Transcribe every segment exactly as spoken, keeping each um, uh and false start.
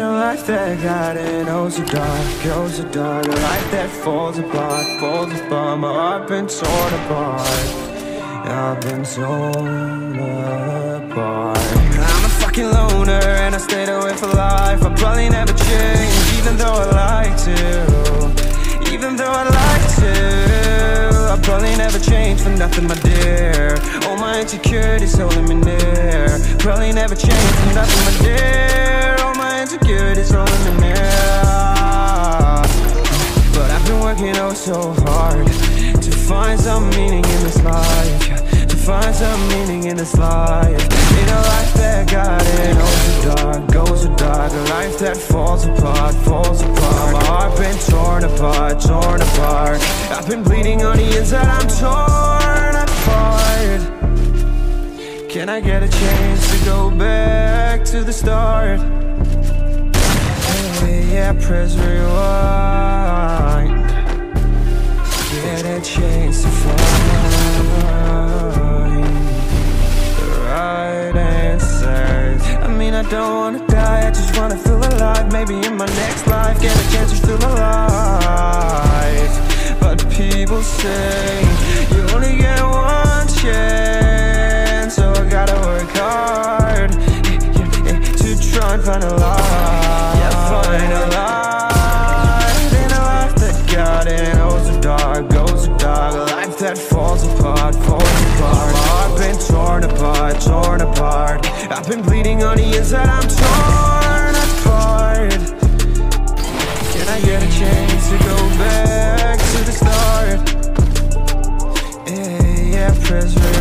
ain't a life that got it oh so dark, oh so dark. A life that falls apart, falls apart. My heart been torn apart, I've been torn apart. I'm a fucking loner and I stayed away for life. I probably never change, even though I like to. Even though I like to, I probably never change for nothing, my dear. All my insecurities holding me near. Probably never change for nothing, my dear. All my insecurities holding me near. But I've been working oh so hard to find some meaning in this life. To find some meaning in this life. In a life that got it oh so dark, goes so dark. A life that falls apart, falls apart. My heart been torn apart, torn apart. I've been bleeding on the inside, I'm torn apart. Can I get a chance to go back to the start? Hey, yeah, press rewind. Get a chance to find the right answers. I mean, I don't wanna die, I just wanna feel alive. Maybe in my next life, get a chance to feel alive. But people say, you only get one chance. So I gotta work hard to try and find a light. Yeah, find a light. In a life that got it oh so dark, goes so dark. A life that falls apart, falls apart. My heart been torn apart, torn apart. I've been bleeding on the inside, I'm torn apart. Can I get a chance to go back to the start? Yeah, yeah, press rewind.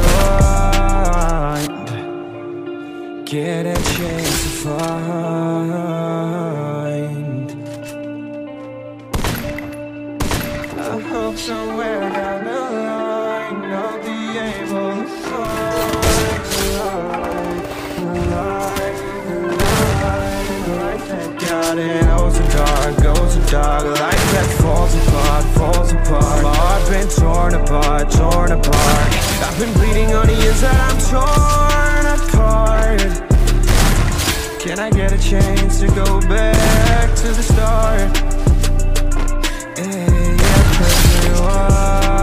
Get a chance to find. I hope somewhere down the line I'll be able to find the light, the light, the light, the light that got it oh so dark, goes so dark. A life that falls apart, falls apart. My heart been torn apart, torn apart. I've been bleeding on the inside, I'm torn apart. Can I get a chance to go back to the start? Yeah, yeah, press rewind.